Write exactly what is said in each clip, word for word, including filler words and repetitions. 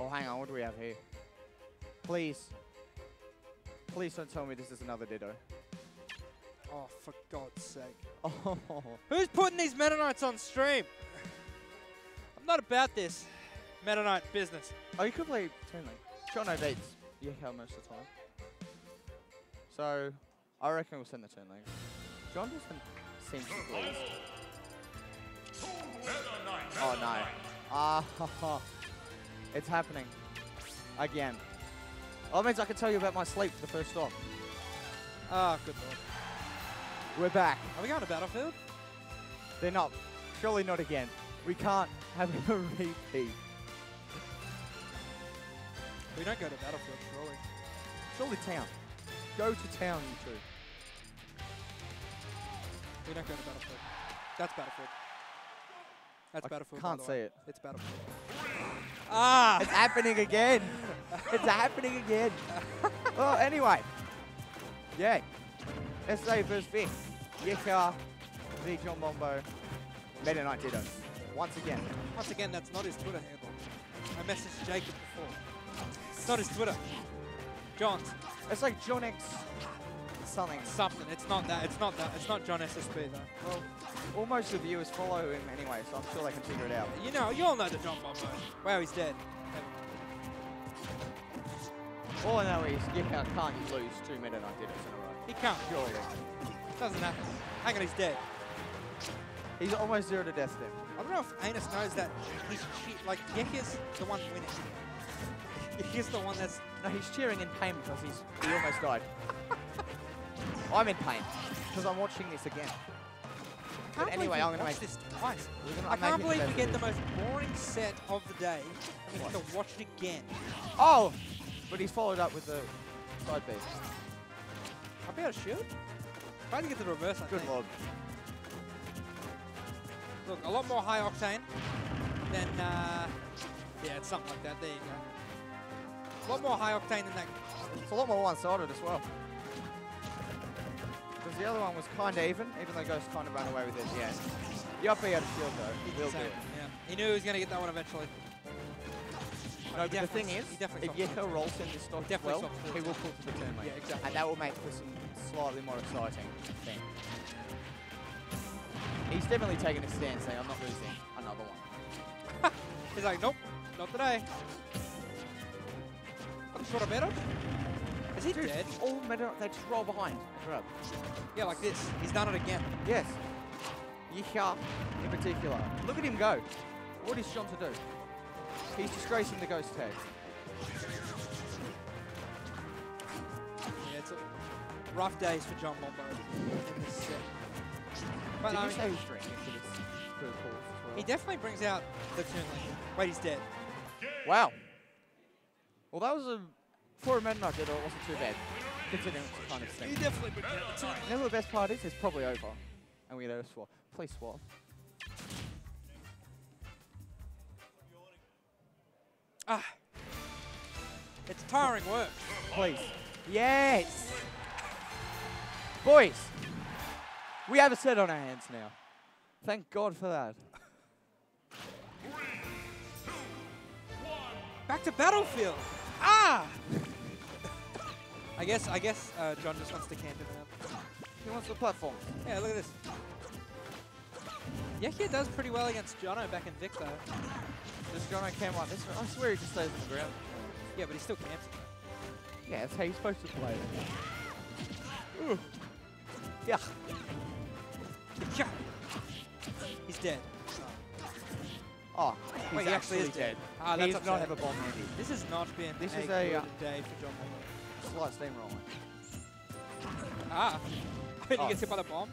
Oh, hang on. What do we have here? Please. Please don't tell me this is another Ditto. Oh, for God's sake. Oh. Who's putting these Meta Knights on stream? I'm not about this Meta Knight business. Oh, you could play Toon Link. John obeats Yehya most of the time. So, I reckon we'll send the Toon Link. John doesn't seem to please. Oh, no. Ah, it's happening. Again. Oh, it means I can tell you about my sleep the first stop. Ah, oh, good lord. We're back. Are we going to Battlefield? They're not. Surely not again. We can't have a repeat. We don't go to Battlefield, surely. Surely town. Go to town, you two. We don't go to Battlefield. That's Battlefield. That's I Battlefield. I can't say it. It's Battlefield. Ah! It's happening again. It's happening again. Well, anyway. Yeah. S A versus Vic, Yehya, the JonBombo, Meta Knight Ditto. Once again. Once again, that's not his Twitter handle. I messaged Jacob before. It's not his Twitter. John's. It's like John X something. Something. It's not that. It's not that. It's not John S S B though. Well, almost the viewers follow him anyway, so I'm sure they can figure it out. You know, you all know the JonBombo. Wow, he's dead. All I know is Yehya can't lose two Meta Knight Dittos in a row. He can't, surely. Doesn't happen. Hang on, he's dead. He's almost zero to death then. I don't know if Anus knows that he's cheating. Like, Yehya's the one winning. Yehya's the one that's... No, he's cheering in pain because he's he almost died. I'm in pain because I'm watching this again. But anyway, I'm going to make this twice. I can't believe we get the most boring set of the day and we have to watch it again. Oh! But he's followed up with the side piece. I'll be able to shoot. Try to get the reverse, I Good think. Lord. Look, a lot more high octane than, uh, yeah, it's something like that. There you go. A lot more high octane than that. It's a lot more one-sided as well. Because the other one was kind of even, even though Ghost kind of ran away with it. Yeah. You'll be able to shield, though. He will do it. Yeah. He knew he was going to get that one eventually. No, but the thing is, if Yehya rolls in this stock well, he will pull to the turn lane. Yeah, exactly. And that will make for some slightly more exciting thing. He's definitely taking a stance saying, I'm not losing another one. He's like, nope, not today. I'm sort of better. Is he Dude, dead? All meta, they just roll behind. Grab. Yeah, like this. He's done it again. Yes. Yehya in particular. Look at him go. What is Sean to do? He's disgracing the ghost tag. Yeah, it's a rough days for JonBombo in this set. But Did I mean, say he's drinking for this for the call as well? He definitely brings out the Toon Link. Wait, he's dead. Wow. Well, that was a for a Meta Knight Ditto, it wasn't too bad. Considering it's a kind of thing. He definitely brings out the Toon Link. You know what the best part is? It's probably over. And we get a swap. Please swap. Ah, it's tiring work. Please. Yes! Boys, we have a set on our hands now. Thank God for that. Three, two, one. Back to Battlefield. Ah! I guess, I guess uh, John just wants to camp it out. He wants the platform. Yeah, look at this. Yehya does pretty well against Jono back in Vic though. This Jono cam like this one. I swear he just stays on the ground. Yeah, but he still camps. Yeah, that's how you're supposed to play it. Ooh. Yeah. Yeah. He's dead. Oh, he's Wait, he actually is dead. dead. Ah, he does not have a bomb handy. This has not been this a is good a, uh, day for JonBombo. Slight steamroller. Ah. He oh. gets hit by the bomb.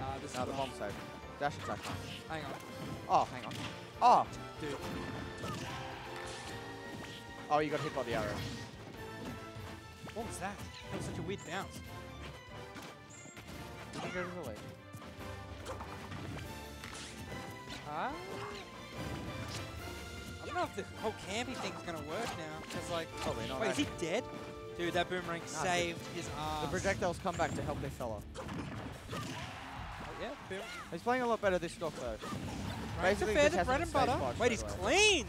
Nah, this no, is the bomb saved. Dash attack. Hang on. Oh, hang on. Oh, dude. Oh, you got hit by the arrow. What was that? That was such a weird bounce. Did you go to the lake? Huh? I don't know if the whole campy thing's gonna work now. Cause like, probably not. Wait, actually. Is he dead? Dude, that boomerang nah, saved dude. his ass. The projectiles come back to help their fella. Oh yeah, boom. He's playing a lot better this stock though. Right. Basically, fair, the bread and butter. Wait, he's clean!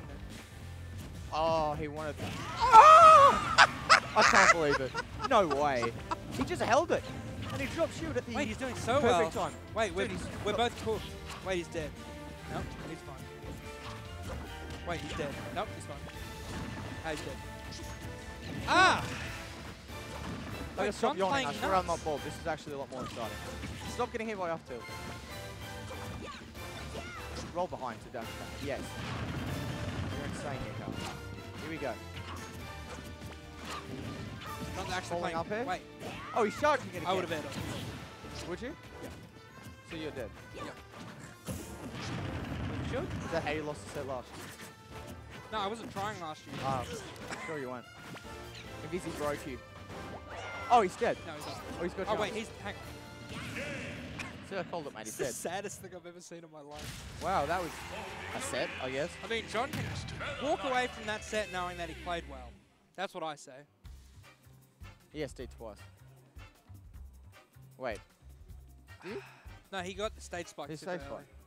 Oh, he wanted that. Oh! I can't believe it. No way. He just held it. And he dropped shield at the Wait, he's doing so perfect well. time. Wait, we're, Dude, we're both cool. Wait, he's dead. No, nope, he's fine. Wait, he's dead. Nope, he's fine. Oh, he's dead. Ah! Wait, Wait, stop yawning. I swear I'm not bald. This is actually a lot more exciting. Stop getting hit by off tilt. Roll behind to dash back. Yes. You're insane here, Carl. Here we go. Not actually falling up here? Wait. Oh, he's charging it again. I would have been. Would you? Yeah. So you're dead? Yeah. You sure? Is that how you lost the set last year? No, I wasn't trying last year. Ah, oh, sure you weren't. If he's broke you. Oh, he's dead. No, he's not. Oh, he's got Oh, wait, he's... Hang on. So I called it, mate. He's dead. It's the saddest thing I've ever seen in my life. Wow, that was a set, I guess. I mean, John can walk away from that set knowing that he played well. That's what I say. E S D twice. Wait. Did he? No, he got the stage spike. His stage spike.